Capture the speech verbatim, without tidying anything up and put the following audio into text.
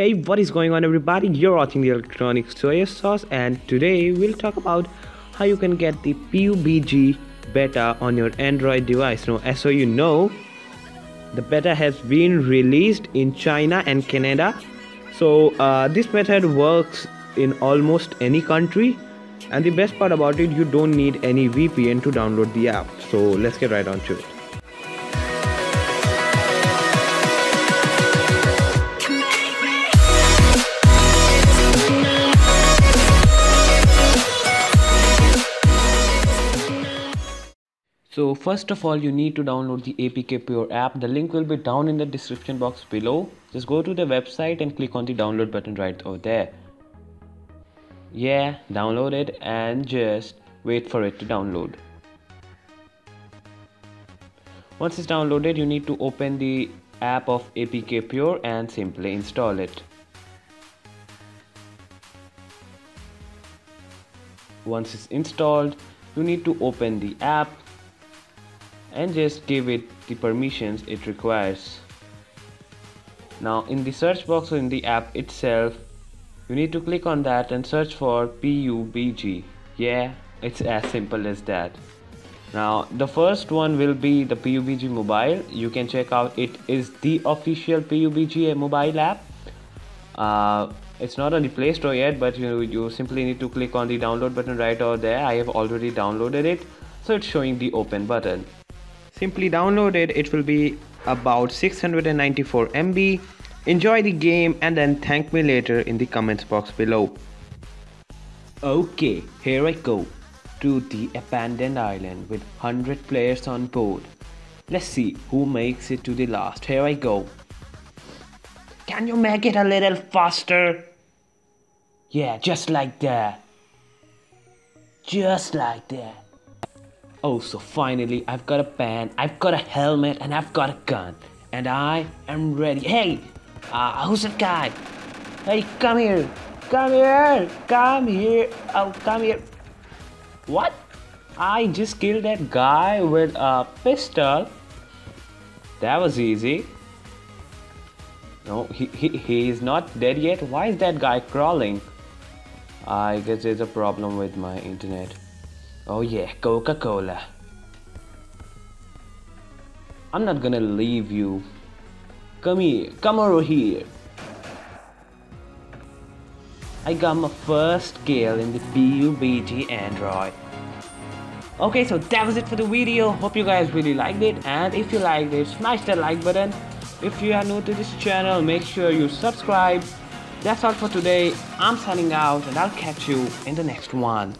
Hey, what is going on everybody? You're watching the Electronic Soya Sauce, and today we'll talk about how you can get the P U B G beta on your Android device. Now, as so you know, the beta has been released in China and Canada. So uh, this method works in almost any country, and the best part about it, you don't need any V P N to download the app. So let's get right on to it. So first of all, you need to download the APKPure app. The link will be down in the description box below. Just go to the website and click on the download button right over there. Yeah, download it and just wait for it to download. Once it's downloaded, you need to open the app of APKPure and simply install it. Once it's installed, you need to open the app and just give it the permissions it requires. Now, in the search box or in the app itself, you need to click on that and search for P U B G. Yeah, it's as simple as that. Now, the first one will be the P U B G mobile. You can check out, it is the official P U B G mobile app. Uh, it's not on the Play Store yet, but you, you simply need to click on the download button right over there. I have already downloaded it, so it's showing the open button. Simply download it. It will be about six hundred ninety-four M B. Enjoy the game and then thank me later in the comments box below. Okay, here I go to the abandoned island with one hundred players on board. Let's see who makes it to the last. Here I go. Can you make it a little faster? Yeah, just like that. Just like that. Oh, so finally, I've got a pen, I've got a helmet, and I've got a gun. And I am ready. Hey, uh, who's that guy? Hey, come here. Come here. Come here. Oh, come here. What? I just killed that guy with a pistol. That was easy. No, he, he, he is not dead yet. Why is that guy crawling? I guess there's a problem with my internet. Oh yeah, Coca-Cola. I'm not gonna leave you. Come here, come over here. I got my first kill in the P U B G Android. Okay, so that was it for the video. Hope you guys really liked it, and if you liked it, smash that like button. If you are new to this channel, make sure you subscribe. That's all for today. I'm signing out, and I'll catch you in the next one.